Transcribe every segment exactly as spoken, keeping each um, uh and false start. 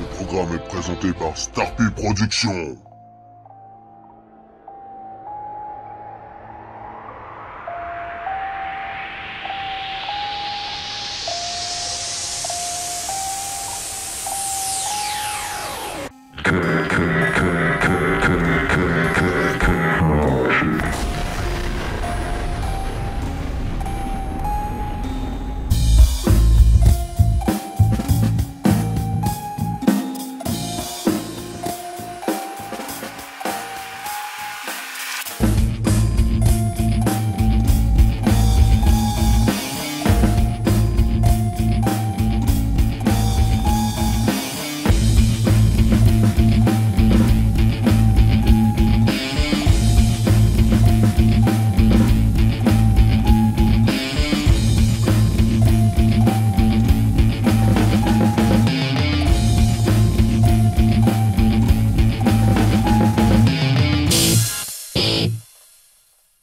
Ce programme est présenté par Starpy Production.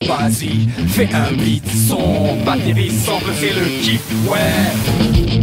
Vas-y, fais un beat, son batterie semble, c'est le kiff, ouais.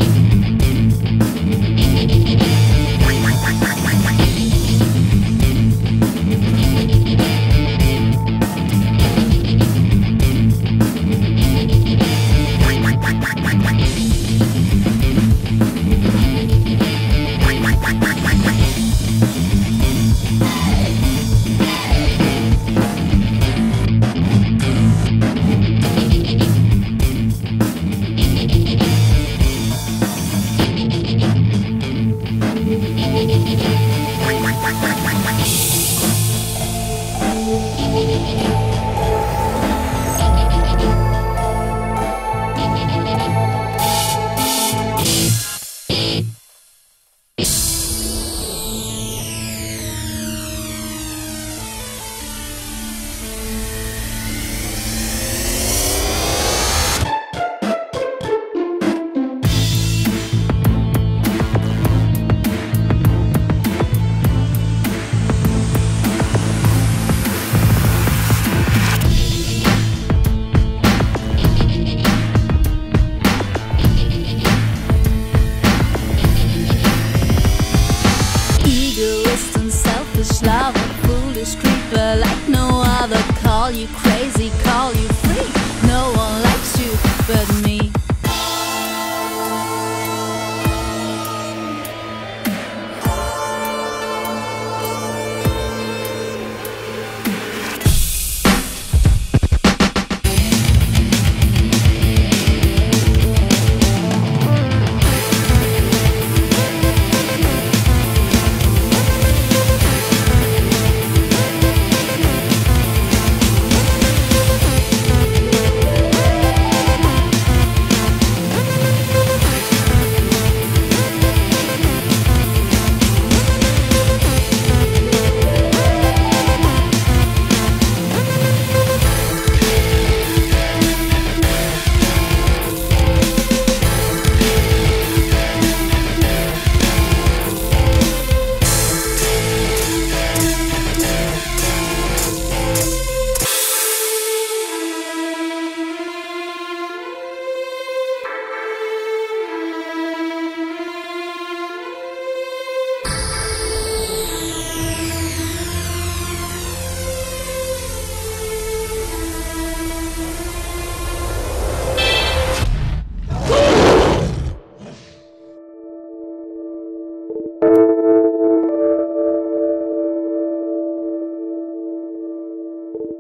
Love a foolish creeper like no other. Call you crazy, call you free. No one likes you but me.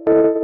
You